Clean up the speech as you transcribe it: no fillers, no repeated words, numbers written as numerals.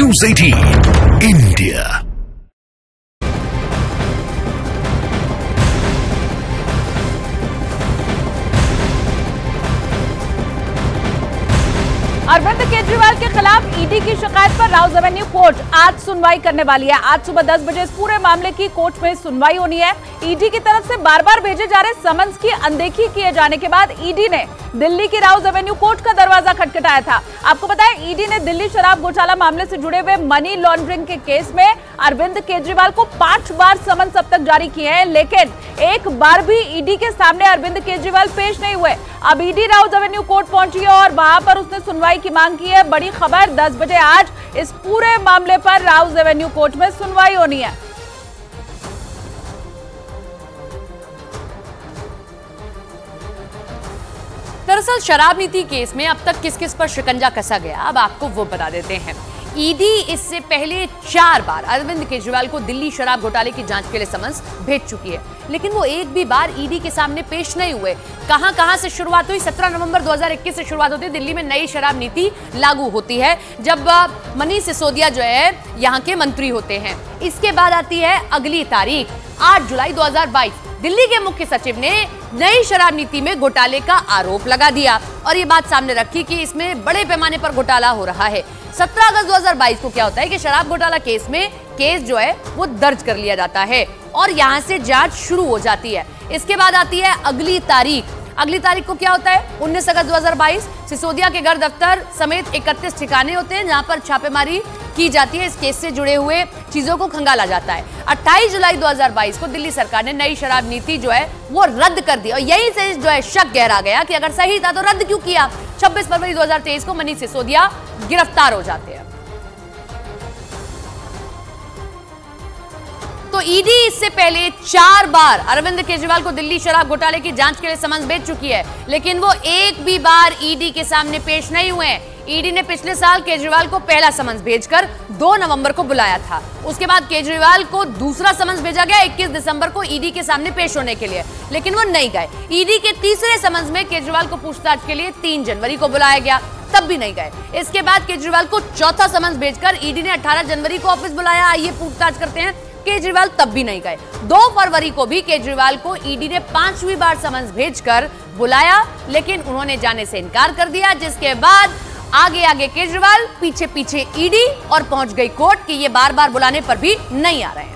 News18 India। Arvind Kejriwal के खिलाफ ED की शिकायत पर राउज एवेन्यू कोर्ट आज सुनवाई करने वाली है। आज सुबह 10 बजे इस पूरे मामले की कोर्ट में सुनवाई होनी है। ईडी की तरफ से बार बार भेजे जा रहे समन्स की अनदेखी किए जाने के बाद ईडी ने दिल्ली की राउज एवेन्यू कोर्ट का दरवाजा खटखटाया था। आपको पता है, ईडी ने दिल्ली शराब घोटाला मामले से जुड़े हुए मनी लॉन्ड्रिंग के केस में अरविंद केजरीवाल को 5 बार समन्स अब तक जारी किए हैं, लेकिन एक बार भी ईडी के सामने अरविंद केजरीवाल पेश नहीं हुए। अब ईडी राउज एवेन्यू कोर्ट पहुंची है और वहां पर उसने सुनवाई की मांग की है। बड़ी खबर, 10 बजे आज इस पूरे मामले पर राउज एवेन्यू कोर्ट में सुनवाई होनी है। दरअसल शराब नीति केस में अब तक किस किस पर शिकंजा कसा गया, अब आपको वो बता देते हैं। ईडी इससे पहले 4 बार अरविंद केजरीवाल को दिल्ली शराब घोटाले की जांच के लिए समन्स भेज चुकी है, लेकिन वो एक भी बार ईडी के सामने पेश नहीं हुए। कहां से शुरुआत हुई? 17 नवंबर 2021 से शुरुआत होती है। दिल्ली में नई शराब नीति लागू होती है जब मनीष सिसोदिया जो है यहाँ के मंत्री होते हैं। इसके बाद आती है अगली तारीख 8 जुलाई 2022। दिल्ली के मुख्य सचिव ने नई शराब नीति में घोटाले का आरोप लगा दिया और ये बात सामने रखी कि इसमें बड़े पैमाने पर घोटाला हो रहा है। 17 अगस्त 2022 को क्या होता है कि शराब घोटाला केस में केस जो है वो दर्ज कर लिया जाता है और यहाँ से जांच शुरू हो जाती है। इसके बाद आती है अगली तारीख। अगली तारीख को क्या होता है? 19 अगस्त 2022। सिसोदिया के घर दफ्तर समेत 31 ठिकाने होते हैं जहां पर छापेमारी की जाती है। इस केस से जुड़े हुए चीजों को खंगाला जाता है। 28 जुलाई 2022 को दिल्ली सरकार ने नई शराब नीति जो है वो रद्द कर दी और यहीं से जो है शक गहरा गया कि अगर सही था तो रद्द क्यों किया। 26 फरवरी 2023 को मनीष सिसोदिया गिरफ्तार हो जाते हैं। तो ईडी इससे पहले 4 बार अरविंद केजरीवाल को दिल्ली शराब घोटाले की जांच के लिए समन्स भेज चुकी है, लेकिन वो एक भी बार ईडी के सामने पेश नहीं हुए। ईडी ने पिछले साल केजरीवाल को पहला समन्स भेजकर 2 नवंबर को बुलाया था। उसके बाद केजरीवाल को दूसरा समन्स भेजा गया 21 दिसंबर को ईडी के सामने पेश होने के लिए, लेकिन वो नहीं गए। ईडी के तीसरे समन्स में केजरीवाल को पूछताछ के लिए 3 जनवरी को बुलाया गया, तब भी नहीं गए। इसके बाद केजरीवाल को चौथा समन्स भेजकर ईडी ने 18 जनवरी को ऑफिस बुलाया, आइए पूछताछ करते हैं। केजरीवाल तब भी नहीं गए। 2 फरवरी को भी केजरीवाल को ईडी ने 5वीं बार समन्स भेजकर बुलाया, लेकिन उन्होंने जाने से इनकार कर दिया, जिसके बाद आगे केजरीवाल पीछे ईडी और पहुंच गई कोर्ट कि ये बार बार बुलाने पर भी नहीं आ रहे हैं।